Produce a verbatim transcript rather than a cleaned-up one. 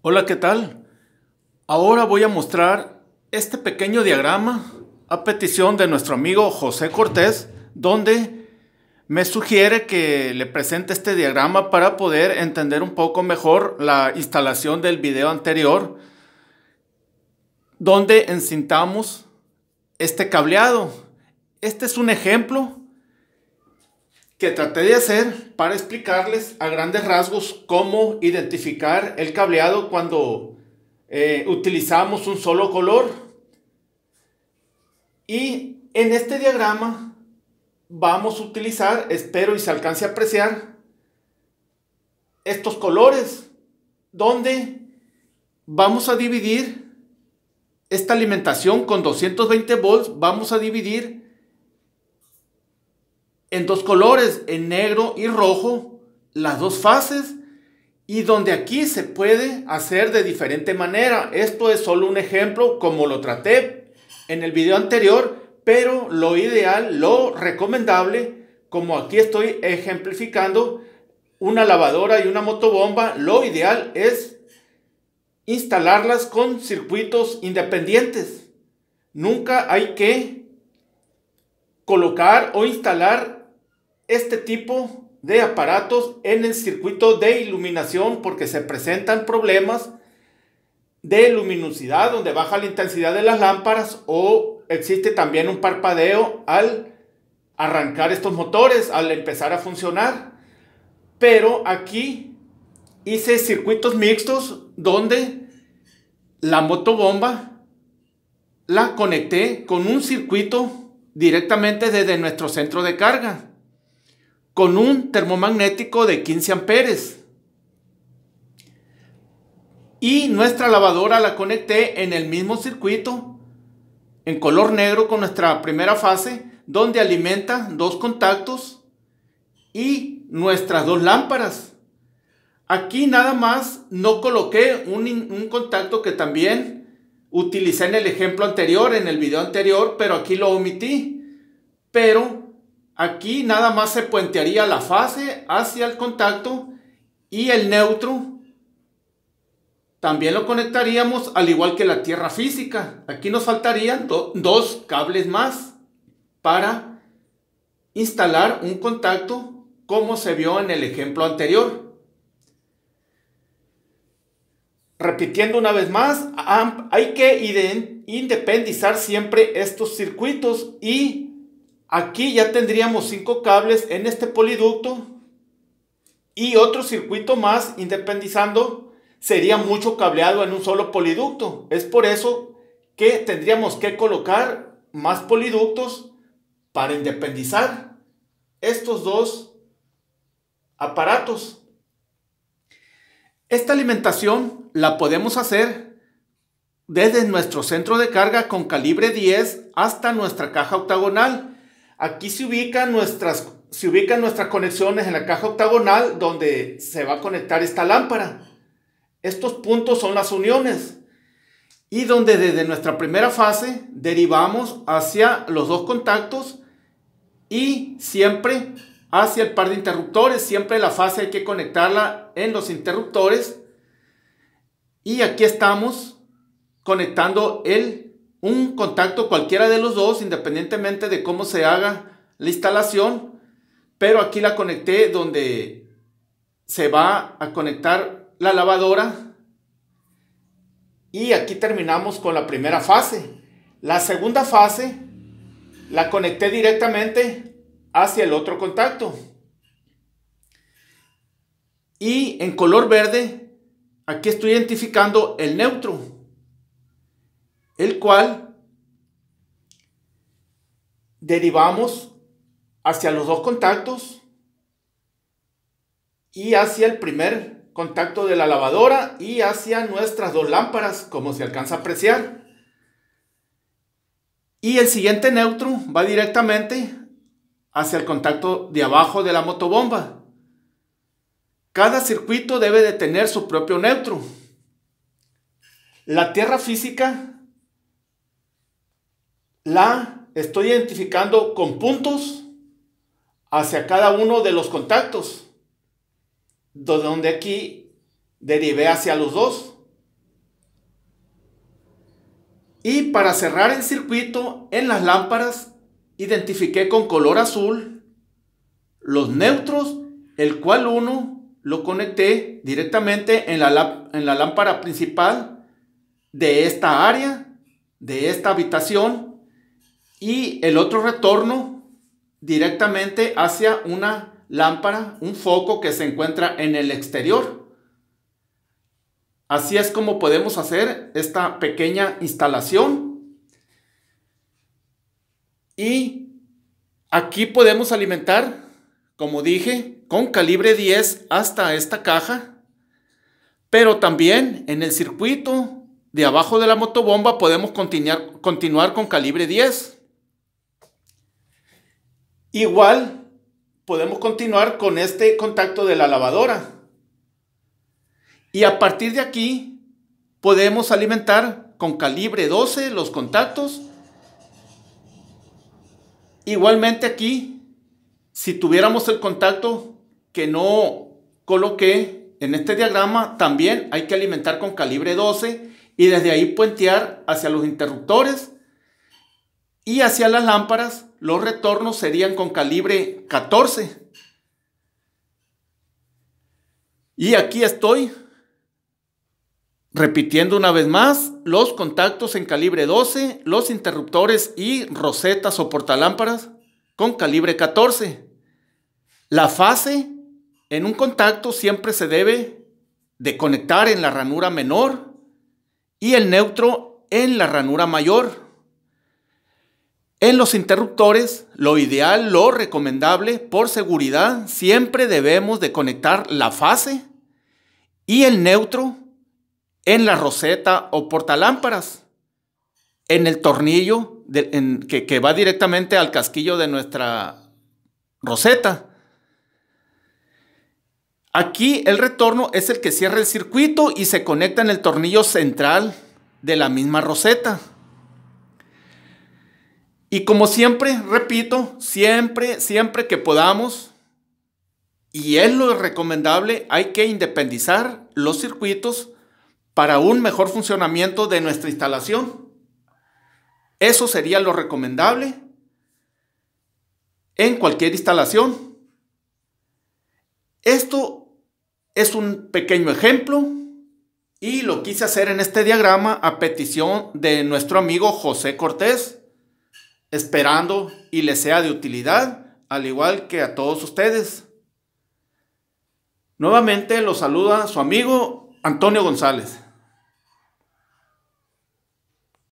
Hola, ¿qué tal? Ahora voy a mostrar este pequeño diagrama a petición de nuestro amigo José Cortés, donde me sugiere que le presente este diagrama para poder entender un poco mejor la instalación del video anterior, donde encintamos este cableado. Este es un ejemplo que traté de hacer para explicarles a grandes rasgos cómo identificar el cableado cuando eh, utilizamos un solo color. Y en este diagrama vamos a utilizar, espero y se alcance a apreciar, estos colores, donde vamos a dividir esta alimentación con doscientos veinte volts, vamos a dividir en dos colores, en negro y rojo, las dos fases, y donde aquí se puede hacer de diferente manera. Esto es solo un ejemplo, como lo traté en el video anterior, pero lo ideal, lo recomendable, como aquí estoy ejemplificando una lavadora y una motobomba, lo ideal es instalarlas con circuitos independientes. Nunca hay que colocar o instalar este tipo de aparatos en el circuito de iluminación, porque se presentan problemas de luminosidad donde baja la intensidad de las lámparas, o existe también un parpadeo al arrancar estos motores, al empezar a funcionar. Pero aquí hice circuitos mixtos donde la motobomba la conecté con un circuito directamente desde nuestro centro de carga, con un termomagnético de quince amperes. Y nuestra lavadora la conecté en el mismo circuito, en color negro, con nuestra primera fase, donde alimenta dos contactos y nuestras dos lámparas. Aquí nada más no coloqué un, un contacto que también utilicé en el ejemplo anterior, en el video anterior, pero aquí lo omití. Pero aquí nada más se puentearía la fase hacia el contacto, y el neutro también lo conectaríamos al igual que la tierra física. Aquí nos faltarían do, dos cables más para instalar un contacto como se vio en el ejemplo anterior. Repitiendo una vez más, hay que independizar siempre estos circuitos, y aquí ya tendríamos cinco cables en este poliducto y otro circuito más independizando. Sería mucho cableado en un solo poliducto. Es por eso que tendríamos que colocar más poliductos para independizar estos dos aparatos. Esta alimentación la podemos hacer desde nuestro centro de carga con calibre diez hasta nuestra caja octagonal. Aquí se ubican nuestras, se ubican nuestras conexiones en la caja octagonal, donde se va a conectar esta lámpara. Estos puntos son las uniones, y donde desde nuestra primera fase derivamos hacia los dos contactos y siempre hacia el par de interruptores. Siempre la fase hay que conectarla en los interruptores, y aquí estamos conectando el, un contacto cualquiera de los dos, independientemente de cómo se haga la instalación, pero aquí la conecté donde se va a conectar la lavadora, y aquí terminamos con la primera fase. La segunda fase la conecté directamente hacia el otro contacto, y en color verde aquí estoy identificando el neutro, el cual derivamos hacia los dos contactos y hacia el primer contacto de la lavadora y hacia nuestras dos lámparas, como se alcanza a apreciar. Y el siguiente neutro va directamente hacia el contacto de abajo de la motobomba. Cada circuito debe de tener su propio neutro. La tierra física la estoy identificando con puntos hacia cada uno de los contactos, donde aquí derivé hacia los dos. Y para cerrar el circuito, en las lámparas identifiqué con color azul los neutros, el cual uno lo conecté directamente en la, en la lámpara principal de esta área, de esta habitación, y el otro retorno directamente hacia una lámpara, un foco que se encuentra en el exterior. Así es como podemos hacer esta pequeña instalación. Y aquí podemos alimentar, como dije, con calibre diez hasta esta caja. Pero también en el circuito de abajo de la motobomba podemos continuar, continuar con calibre diez. Igual podemos continuar con este contacto de la lavadora. Y a partir de aquí podemos alimentar con calibre doce los contactos. Igualmente aquí, si tuviéramos el contacto que no coloqué en este diagrama, también hay que alimentar con calibre doce y desde ahí puentear hacia los interruptores, y hacia las lámparas los retornos serían con calibre catorce. Y aquí estoy repitiendo una vez más los contactos en calibre doce, los interruptores y rosetas o portalámparas con calibre catorce. La fase en un contacto siempre se debe de conectar en la ranura menor y el neutro en la ranura mayor. En los interruptores, lo ideal, lo recomendable, por seguridad, siempre debemos de conectar la fase y el neutro en la roseta o portalámparas, en el tornillo de, en, que, que va directamente al casquillo de nuestra roseta. Aquí el retorno es el que cierra el circuito y se conecta en el tornillo central de la misma roseta. Y como siempre, repito, siempre, siempre que podamos, y es lo recomendable, hay que independizar los circuitos para un mejor funcionamiento de nuestra instalación. Eso sería lo recomendable en cualquier instalación. Esto es un pequeño ejemplo y lo quise hacer en este diagrama a petición de nuestro amigo José Cortés, esperando y le sea de utilidad, al igual que a todos ustedes. Nuevamente los saluda su amigo Antonio González.